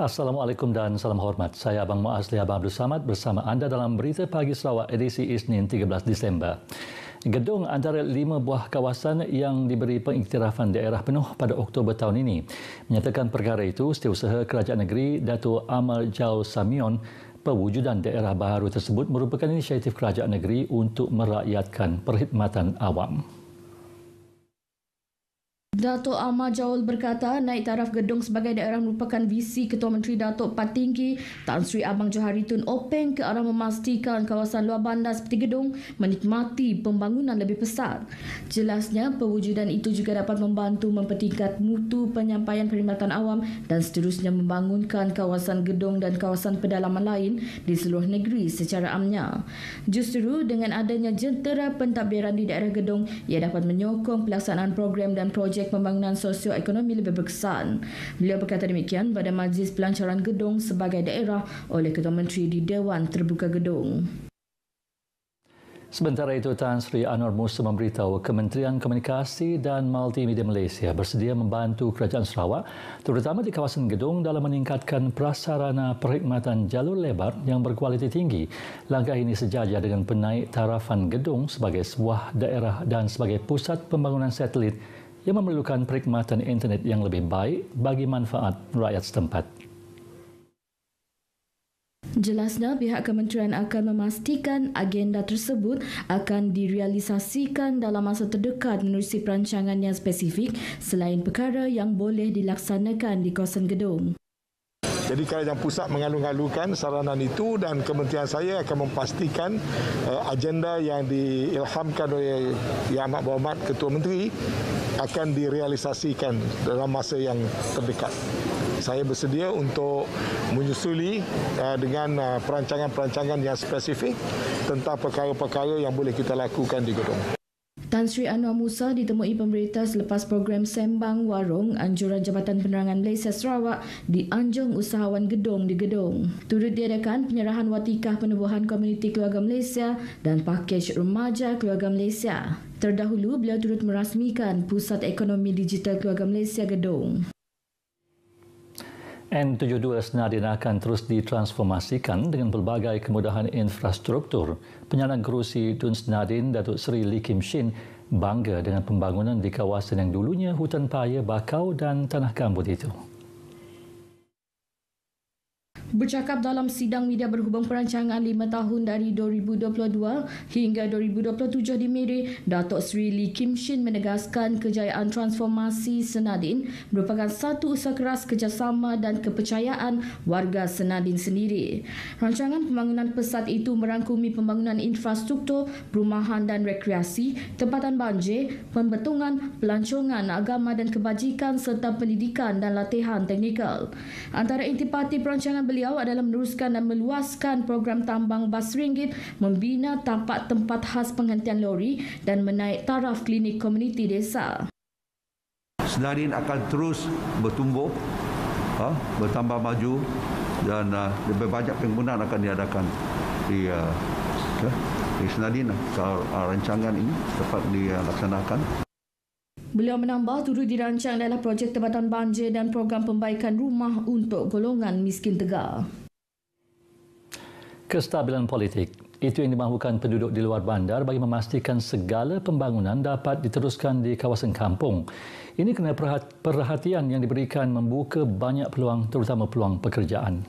Assalamualaikum dan salam hormat. Saya Abang Muazli Abang Abdul Samad bersama anda dalam Berita Pagi Sarawak edisi Isnin 13 Disember. Gedung antara 5 buah kawasan yang diberi pengiktirafan daerah penuh pada Oktober tahun ini. Menyatakan perkara itu, Setiausaha Kerajaan Negeri Dato' Amal Jau Samion, pewujudan daerah baharu tersebut merupakan inisiatif kerajaan negeri untuk merakyatkan perkhidmatan awam. Dato' Amal Jaul berkata naik taraf gedung sebagai daerah merupakan visi Ketua Menteri Datuk Patinggi Tan Sri Abang Johari Tun Openg ke arah memastikan kawasan luar bandar seperti gedung menikmati pembangunan lebih besar. Jelasnya, pewujudan itu juga dapat membantu mempertingkat mutu penyampaian perkhidmatan awam dan seterusnya membangunkan kawasan gedung dan kawasan pedalaman lain di seluruh negeri secara amnya. Justeru dengan adanya jentera pentadbiran di daerah gedung, ia dapat menyokong pelaksanaan program dan projek pembangunan sosioekonomi lebih berkesan. Beliau berkata demikian pada majlis pelancaran gedung sebagai daerah oleh Ketua Menteri di Dewan Terbuka Gedung. Sementara itu, Tan Sri Annuar Musa memberitahu Kementerian Komunikasi dan Multimedia Malaysia bersedia membantu Kerajaan Sarawak terutama di kawasan gedung dalam meningkatkan prasarana perkhidmatan jalur lebar yang berkualiti tinggi. Langkah ini sejajar dengan penaik tarafan gedung sebagai sebuah daerah dan sebagai pusat pembangunan satelit yang memerlukan perkhidmatan internet yang lebih baik bagi manfaat rakyat setempat. Jelasnya, pihak kementerian akan memastikan agenda tersebut akan direalisasikan dalam masa terdekat menerusi perancangan yang spesifik selain perkara yang boleh dilaksanakan di kawasan gedung. Jadi kerajaan pusat mengalung-alungkan saranan itu dan kementerian saya akan memastikan agenda yang diilhamkan oleh Yang Amat Berhormat Ketua Menteri akan direalisasikan dalam masa yang terdekat. Saya bersedia untuk menyusuli dengan perancangan-perancangan yang spesifik tentang perkara-perkara yang boleh kita lakukan di gedung. Tan Sri Annuar Musa ditemui pemberita selepas program Sembang Warung anjuran Jabatan Penerangan Malaysia Sarawak di Anjung Usahawan Gedung di Gedung. Turut diadakan penyerahan watikah penubuhan komuniti keluarga Malaysia dan pakej remaja keluarga Malaysia. Terdahulu, beliau turut merasmikan Pusat Ekonomi Digital Keluarga Malaysia Gedung. N72 Senadin akan terus ditransformasikan dengan pelbagai kemudahan infrastruktur. Penyandang kerusi DUN Senadin, Datuk Sri Lee Kim Shin, bangga dengan pembangunan di kawasan yang dulunya hutan paya, bakau dan tanah gambut itu. Bercakap dalam sidang media berhubung perancangan 5 tahun dari 2022 hingga 2027 di Miri, Dato' Sri Lee Kim Shin menegaskan kejayaan transformasi Senadin merupakan satu usaha keras kerjasama dan kepercayaan warga Senadin sendiri. Rancangan pembangunan pesat itu merangkumi pembangunan infrastruktur, perumahan dan rekreasi, tempatan banjir, pembetungan, pelancongan, agama dan kebajikan serta pendidikan dan latihan teknikal. Antara intipati perancangan beli adalah meneruskan dan meluaskan program tambang bas ringgit, membina tapak tempat khas penghentian lori dan menaik taraf klinik komuniti desa. Senadin akan terus bertumbuh, bertambah maju dan lebih banyak penggunaan akan diadakan di Senadin kalau rancangan ini dapat dilaksanakan. Beliau menambah turut dirancang adalah projek tempatan banjir dan program pembaikan rumah untuk golongan miskin tegar. Kestabilan politik, itu yang dimampukan penduduk di luar bandar bagi memastikan segala pembangunan dapat diteruskan di kawasan kampung. Ini kena perhatian yang diberikan membuka banyak peluang, terutama peluang pekerjaan.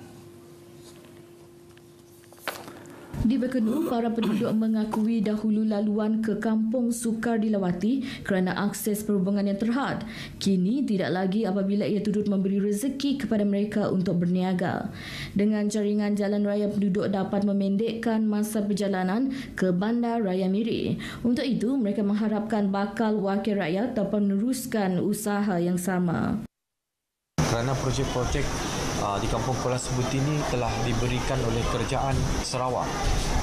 Di Berkendu, para penduduk mengakui dahulu laluan ke Kampung Sukar dilawati kerana akses perhubungan yang terhad. Kini tidak lagi apabila ia turut memberi rezeki kepada mereka untuk berniaga. Dengan jaringan jalan raya, penduduk dapat memendekkan masa perjalanan ke Bandar Raya Miri. Untuk itu, mereka mengharapkan bakal wakil rakyat dapat meneruskan usaha yang sama. Kerana projek-projek di Kampung Kuala sebut ini telah diberikan oleh kerajaan Sarawak,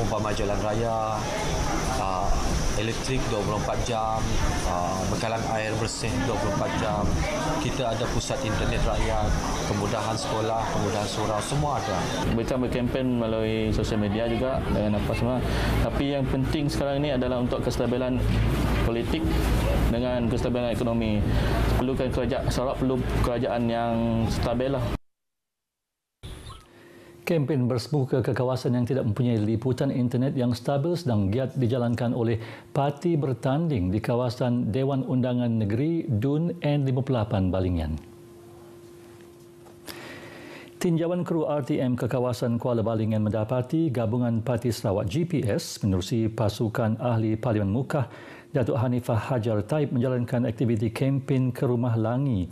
umpama jalan raya, elektrik 24 jam, bekalan air bersih 24 jam, kita ada pusat internet rakyat, kemudahan sekolah, kemudahan surau, semua ada. Kita berkempen melalui sosial media juga dengan apa semua. Tapi yang penting sekarang ini adalah untuk kestabilan politik dengan kestabilan ekonomi. Perlukan kerajaan Sarawak, perlu kerajaan yang stabil lah. Kempen bersemuka ke kawasan yang tidak mempunyai liputan internet yang stabil sedang giat dijalankan oleh parti bertanding di kawasan Dewan Undangan Negeri DUN N58 Balingian. Tinjauan kru RTM ke kawasan Kuala Balingian mendapati gabungan parti Sarawak GPS menerusi pasukan ahli Parlimen Mukah Datuk Hanifah Hajar Taib menjalankan aktiviti kempen ke rumah langi.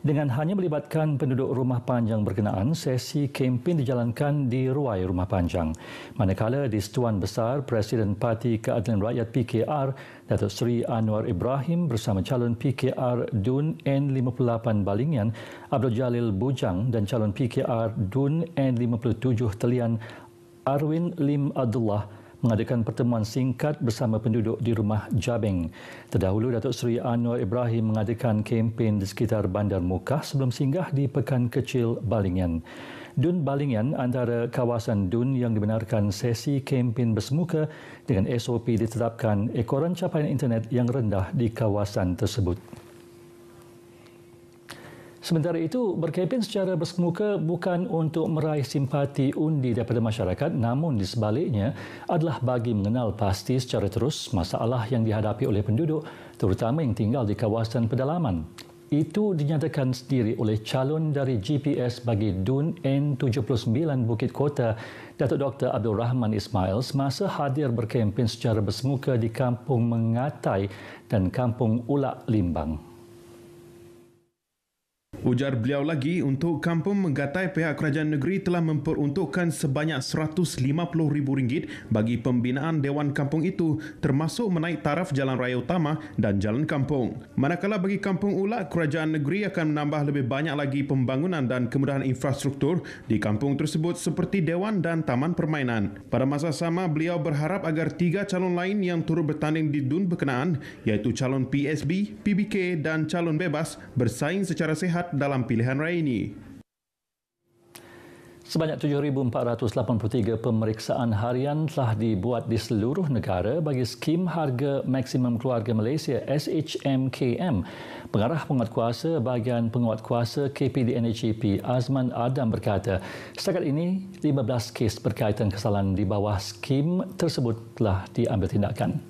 Dengan hanya melibatkan penduduk rumah panjang berkenaan, sesi kempen dijalankan di Ruai Rumah Panjang. Manakala di Setuan Besar, Presiden Parti Keadilan Rakyat PKR, Datuk Seri Anwar Ibrahim bersama calon PKR DUN N58 Balingian, Abdul Jalil Bujang dan calon PKR DUN N57 Telian, Arwin Lim Abdullah, mengadakan pertemuan singkat bersama penduduk di rumah Jabeng. Terdahulu, Datuk Seri Anwar Ibrahim mengadakan kempen di sekitar Bandar Mukah sebelum singgah di Pekan Kecil Balingian. DUN Balingian antara kawasan DUN yang dibenarkan sesi kempen bersemuka dengan SOP ditetapkan ekoran capaian internet yang rendah di kawasan tersebut. Sementara itu, berkempen secara bersemuka bukan untuk meraih simpati undi daripada masyarakat, namun di sebaliknya adalah bagi mengenal pasti secara terus masalah yang dihadapi oleh penduduk, terutama yang tinggal di kawasan pedalaman. Itu dinyatakan sendiri oleh calon dari GPS bagi DUN N79 Bukit Kota, Datuk Dr. Abdul Rahman Ismail semasa hadir berkempen secara bersemuka di Kampung Mengatai dan Kampung Ulak Limbang. Ujar beliau lagi, untuk Kampung Mengatai pihak kerajaan negeri telah memperuntukkan sebanyak RM150,000 bagi pembinaan Dewan Kampung itu, termasuk menaik taraf jalan raya utama dan jalan kampung. Manakala bagi Kampung Ulak, kerajaan negeri akan menambah lebih banyak lagi pembangunan dan kemudahan infrastruktur di kampung tersebut seperti dewan dan taman permainan. Pada masa sama, beliau berharap agar tiga calon lain yang turut bertanding di DUN berkenaan, iaitu calon PSB, PBK dan calon bebas bersaing secara sihat dalam pilihan raya ini. Sebanyak 7,483 pemeriksaan harian telah dibuat di seluruh negara bagi skim harga maksimum keluarga Malaysia SHMKM. Pengarah Penguatkuasa Bahagian Penguatkuasa KPDNHEP Azman Adam berkata, setakat ini 15 kes berkaitan kesalahan di bawah skim tersebut telah diambil tindakan.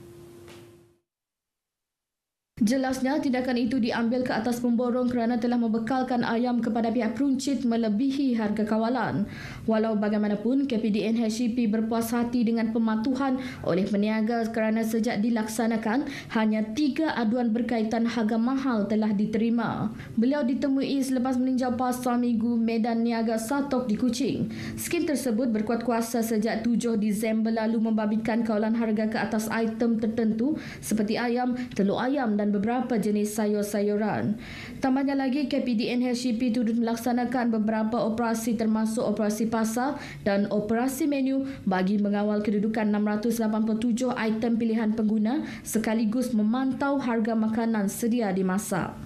Jelasnya, tindakan itu diambil ke atas pemborong kerana telah membekalkan ayam kepada pihak peruncit melebihi harga kawalan. Walau bagaimanapun, KPDNHEP berpuas hati dengan pematuhan oleh peniaga kerana sejak dilaksanakan, hanya 3 aduan berkaitan harga mahal telah diterima. Beliau ditemui selepas meninjau pasar minggu Medan Niaga Satok di Kuching. Skim tersebut berkuat kuasa sejak 7 Disember lalu membabitkan kawalan harga ke atas item tertentu seperti ayam, telur ayam dan beberapa jenis sayur-sayuran. Tambahnya lagi, KPDNHEP turut melaksanakan beberapa operasi termasuk operasi pasar dan operasi menu bagi mengawal kedudukan 687 item pilihan pengguna sekaligus memantau harga makanan sedia dimasak.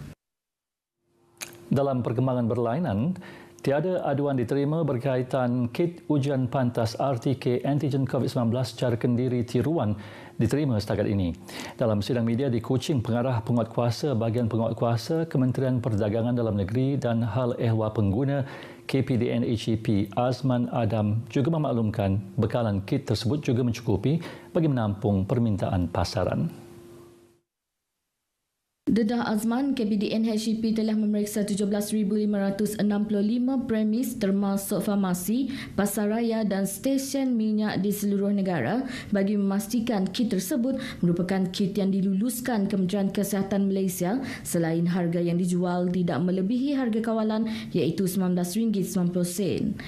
Dalam perkembangan berlainan, tiada aduan diterima berkaitan kit ujian pantas RTK antigen COVID-19 secara kendiri tiruan diterima setakat ini. Dalam sidang media di Kuching, Pengarah Penguatkuasa Bahagian Penguatkuasa Kementerian Perdagangan Dalam Negeri dan Hal Ehwal Pengguna KPDNHEP Azman Adam juga memaklumkan bekalan kit tersebut juga mencukupi bagi menampung permintaan pasaran. Dedah Azman, KPDNHEP telah memeriksa 17,565 premis termasuk farmasi, pasaraya dan stesen minyak di seluruh negara bagi memastikan kit tersebut merupakan kit yang diluluskan Kementerian Kesihatan Malaysia selain harga yang dijual tidak melebihi harga kawalan iaitu RM19.90.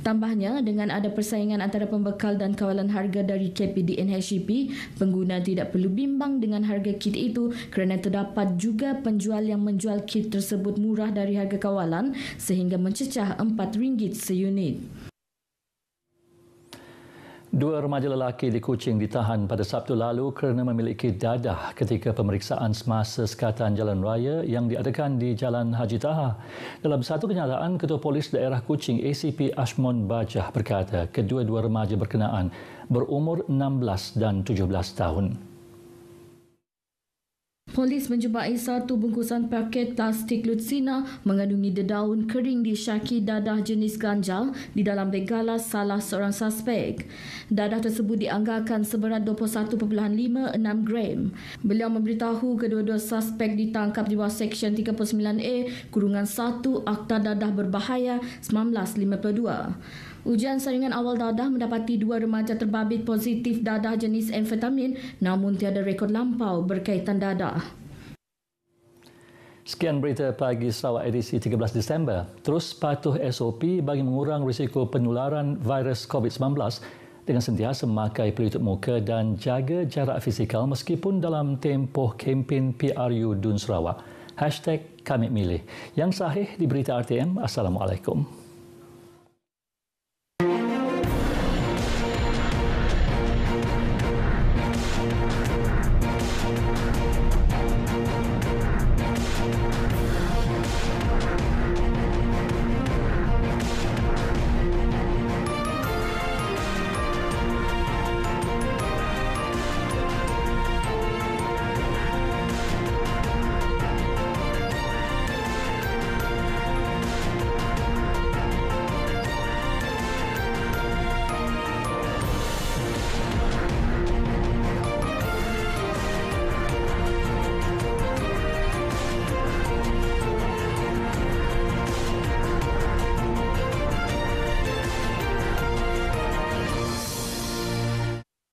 Tambahnya, dengan ada persaingan antara pembekal dan kawalan harga dari KPDNHEP, pengguna tidak perlu bimbang dengan harga kit itu kerana terdapat juga penjual yang menjual kit tersebut murah dari harga kawalan sehingga mencecah RM4 seunit. 2 remaja lelaki di Kuching ditahan pada Sabtu lalu kerana memiliki dadah ketika pemeriksaan semasa sekatan jalan raya yang diadakan di Jalan Haji Taha. Dalam satu kenyataan, Ketua Polis Daerah Kuching ACP Ashmon Bajah berkata kedua-dua remaja berkenaan berumur 16 dan 17 tahun. Polis menjumpai satu bungkusan paket plastik lutsina mengandungi dedaun kering disyaki dadah jenis ganjal di dalam bengala salah seorang suspek. Dadah tersebut dianggarkan seberat 21.56 gram. Beliau memberitahu kedua-dua suspek ditangkap di bawah Seksyen 39A/1 Akta Dadah Berbahaya 1952. Ujian saringan awal dadah mendapati dua remaja terbabit positif dadah jenis amfetamin namun tiada rekod lampau berkaitan dadah. Sekian berita pagi Sarawak edisi 13 Disember. Terus patuh SOP bagi mengurang risiko penularan virus COVID-19 dengan sentiasa memakai pelitup muka dan jaga jarak fizikal meskipun dalam tempoh kempen PRU DUN Sarawak. #KamiMilih. Yang sahih di berita RTM. Assalamualaikum.